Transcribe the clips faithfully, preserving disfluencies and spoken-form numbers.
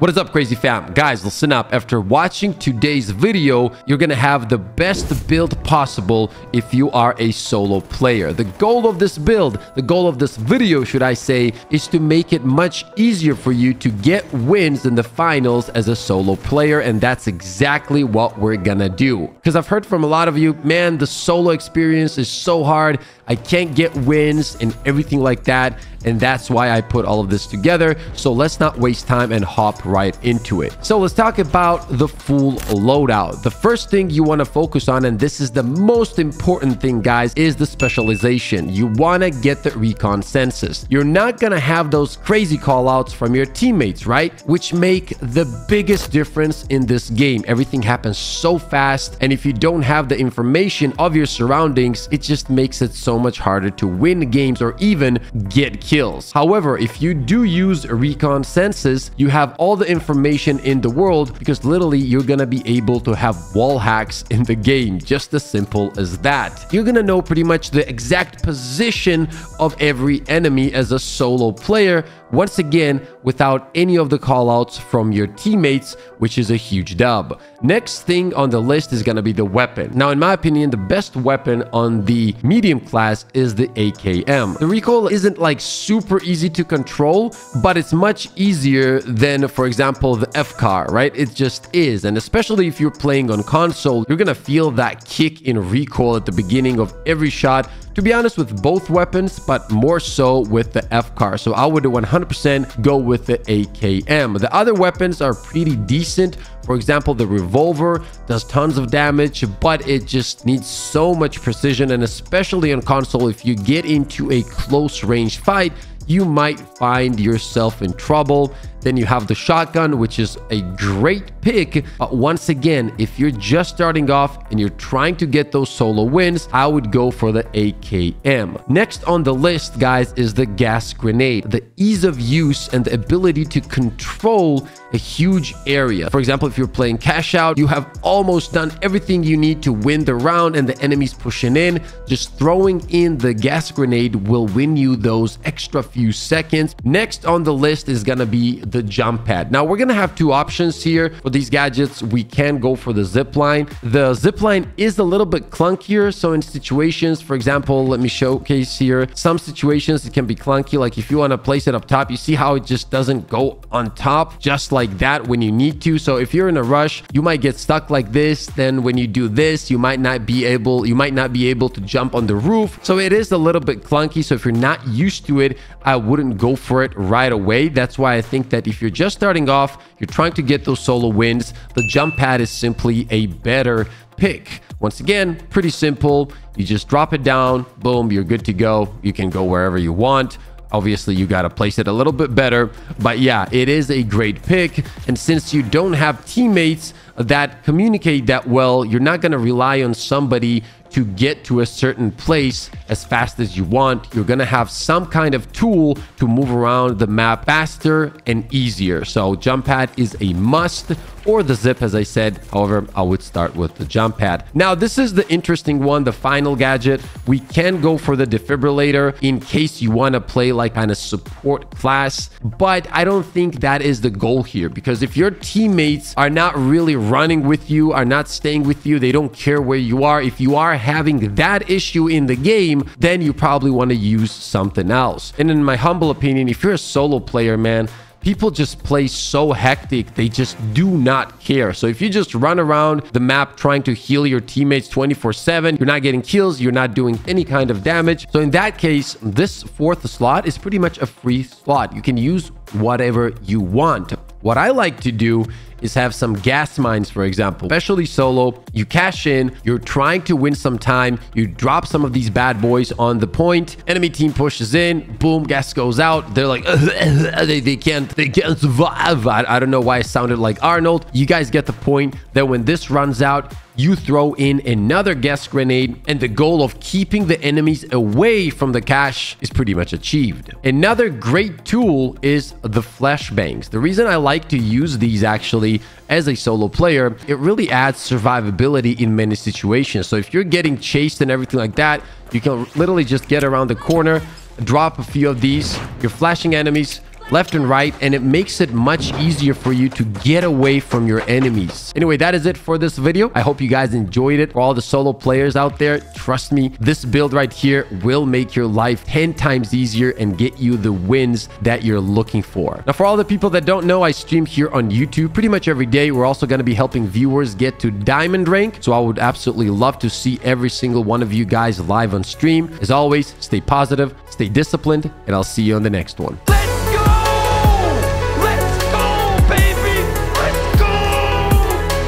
What is up, crazy fam? Guys, listen up. After watching today's video, you're gonna have the best build possible if you are a solo player. The goal of this build, the goal of this video, should I say, is to make it much easier for you to get wins in the finals as a solo player, and that's exactly what we're gonna do. Because I've heard from a lot of you, man, the solo experience is so hard. I can't get wins and everything like that, and that's why I put all of this together. So let's not waste time and hop right into it. So let's talk about the full loadout. The first thing you want to focus on, and this is the most important thing, guys, is the specialization. You want to get the recon census. You're not going to have those crazy callouts from your teammates, right? Which make the biggest difference in this game. Everything happens so fast, and if you don't have the information of your surroundings, it just makes it so much harder to win games or even get kills. However, if you do use recon census, you have all the information in the world, because literally you're gonna be able to have wall hacks in the game. Just as simple as that. You're gonna know pretty much the exact position of every enemy as a solo player, once again without any of the callouts from your teammates, which is a huge dub. Next thing on the list is gonna be the weapon. Now, in my opinion, the best weapon on the medium class is the A K M. The recoil isn't like super easy to control, but it's much easier than, for example, the F-car, right? It just is. And especially if you're playing on console, you're gonna feel that kick in recoil at the beginning of every shot. To be honest, with both weapons, but more so with the F-car. So I would one hundred percent go with the A K M. The other weapons are pretty decent. For example, the revolver does tons of damage, but it just needs so much precision. And especially on console, if you get into a close range fight, you might find yourself in trouble. Then you have the shotgun, which is a great pick. But once again, if you're just starting off and you're trying to get those solo wins, I would go for the A K M. Next on the list, guys, is the gas grenade. The ease of use and the ability to control a huge area. For example, if you're playing cash out, you have almost done everything you need to win the round and the enemy's pushing in. Just throwing in the gas grenade will win you those extra few seconds. Next on the list is gonna be the jump pad. Now, we're gonna have two options here for these gadgets. We can go for the zip line. The zip line is a little bit clunkier, so in situations, for example, let me showcase here, some situations it can be clunky. Like if you want to place it up top, you see how it just doesn't go on top just like that when you need to. So if you're in a rush, you might get stuck like this. Then when you do this, you might not be able you might not be able to jump on the roof. So it is a little bit clunky. So if you're not used to it, I wouldn't go for it right away. That's why I think that if you're just starting off, you're trying to get those solo wins, the jump pad is simply a better pick. Once again, pretty simple. You just drop it down, boom, you're good to go. You can go wherever you want. Obviously, you got to place it a little bit better, but yeah, it is a great pick. And since you don't have teammates that communicate that well, you're not going to rely on somebody to get to a certain place as fast as you want. You're gonna have some kind of tool to move around the map faster and easier. So jump pad is a must, or the zip, as I said. However, I would start with the jump pad. Now, this is the interesting one, the final gadget. We can go for the defibrillator in case you want to play like kind of support class, but I don't think that is the goal here, because if your teammates are not really running with you, are not staying with you, they don't care where you are. If you are having that issue in the game, then you probably want to use something else. And in my humble opinion, if you're a solo player, man, people just play so hectic, they just do not care. So if you just run around the map trying to heal your teammates twenty-four seven, you're not getting kills, you're not doing any kind of damage. So in that case, this fourth slot is pretty much a free slot. You can use whatever you want. What I like to do is have some gas mines, for example, especially solo. You cash in, you're trying to win some time, you drop some of these bad boys on the point, enemy team pushes in, boom, gas goes out. They're like, they, they can't, they can't survive. I, I don't know why it sounded like Arnold. You guys get the point. That when this runs out, you throw in another gas grenade, and the goal of keeping the enemies away from the cache is pretty much achieved. Another great tool is the flashbangs. The reason I like to use these actually as a solo player, it really adds survivability in many situations. So if you're getting chased and everything like that, you can literally just get around the corner, drop a few of these, you're flashing enemies, left and right, and it makes it much easier for you to get away from your enemies. Anyway, that is it for this video. I hope you guys enjoyed it. For all the solo players out there, trust me, this build right here will make your life ten times easier and get you the wins that you're looking for. Now, for all the people that don't know, I stream here on YouTube pretty much every day. We're also going to be helping viewers get to diamond rank, so I would absolutely love to see every single one of you guys live on stream. As always, stay positive, stay disciplined, and I'll see you on the next one.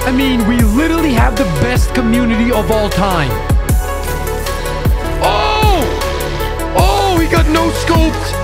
I mean, we literally have the best community of all time. Oh! Oh, he got no scoped!